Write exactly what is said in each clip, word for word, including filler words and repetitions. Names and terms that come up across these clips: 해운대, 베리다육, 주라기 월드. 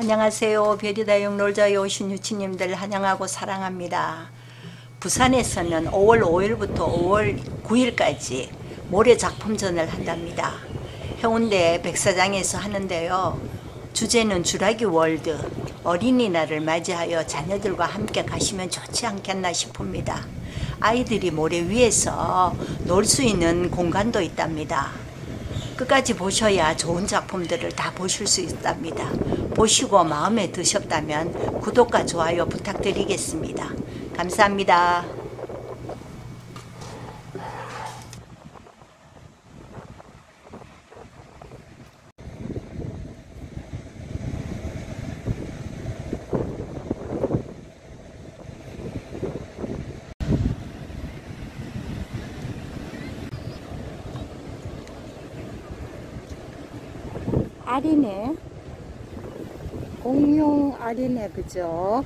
안녕하세요. 베리다육 놀자에 오신 유치님들 환영하고 사랑합니다. 부산에서는 오월 오일부터 오월 구일까지 모래 작품전을 한답니다. 해운대 백사장에서 하는데요. 주제는 주라기 월드, 어린이날을 맞이하여 자녀들과 함께 가시면 좋지 않겠나 싶습니다. 아이들이 모래 위에서 놀 수 있는 공간도 있답니다. 끝까지 보셔야 좋은 작품들을 다 보실 수 있답니다. 보시고 마음에 드셨다면 구독과 좋아요 부탁드리겠습니다. 감사합니다. 알이네, 공룡 알이네, 그죠?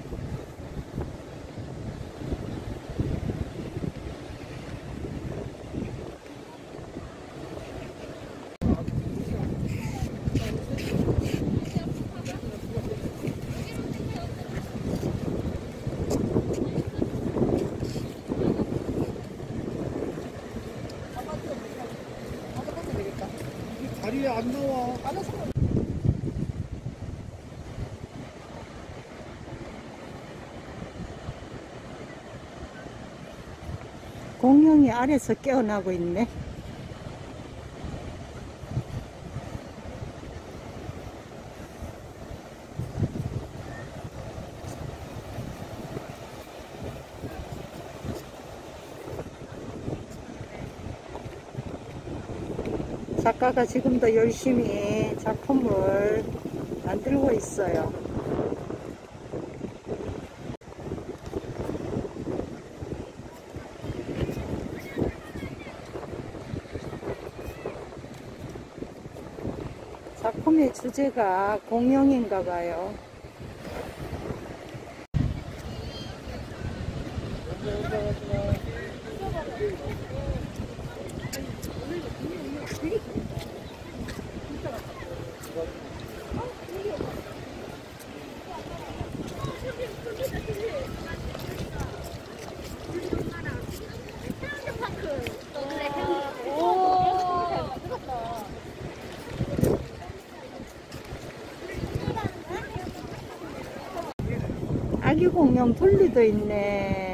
다리에 안 나와. 공룡이 아래서 깨어나고 있네. 작가가 지금도 열심히 작품을 만들고 있어요. 작품의 주제가 공룡인가 봐요. 아기 공룡 분리도 있네.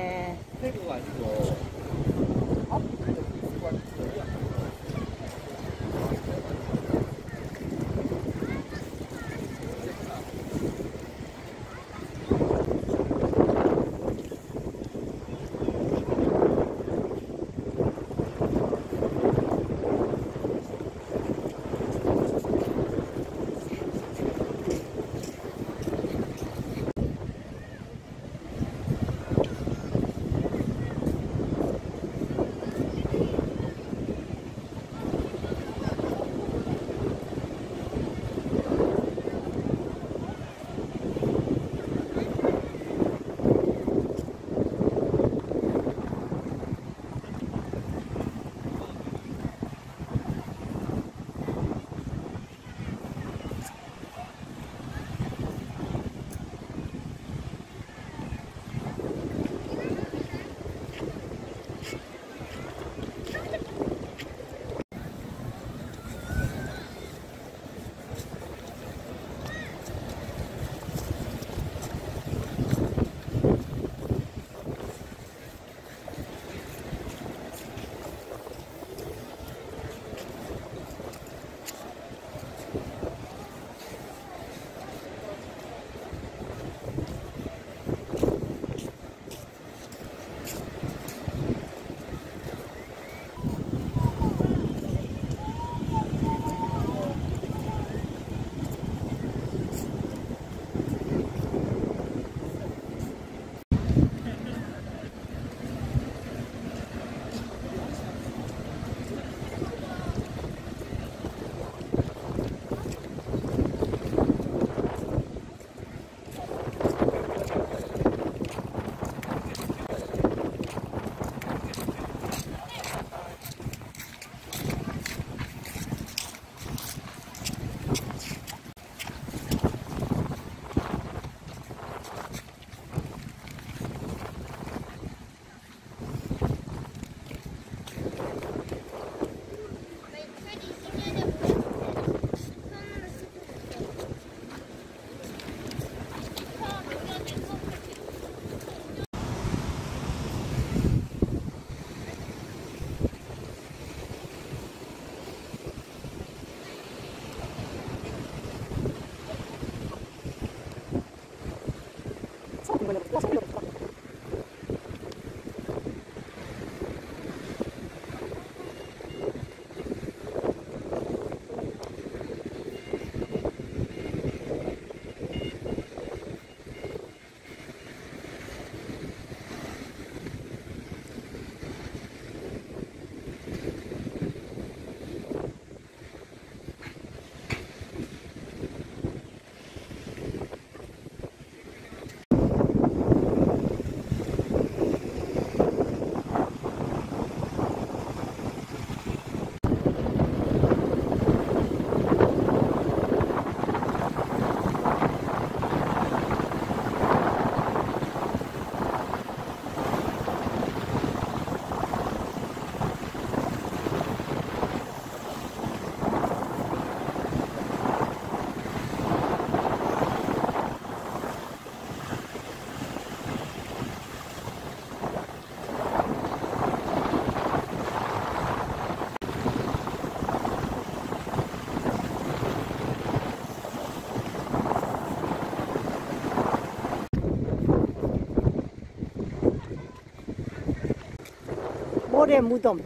모래 무덤.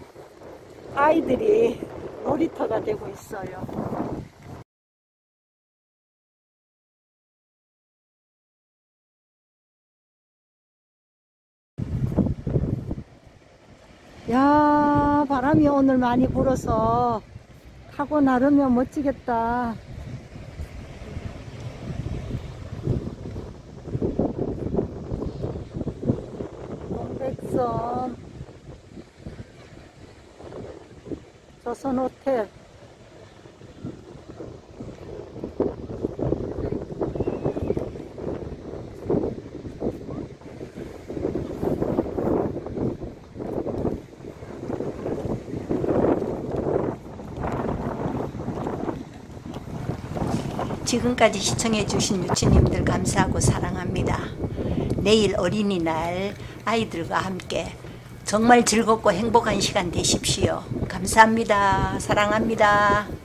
아이들이 놀이터가 되고 있어요. 야, 바람이 오늘 많이 불어서 타고 나르면 멋지겠다. 동백섬 조선 호텔. 지금까지 시청해주신 유치님들 감사하고 사랑합니다. 내일 어린이날 아이들과 함께 정말 즐겁고 행복한 시간 되십시오. 감사합니다. 사랑합니다.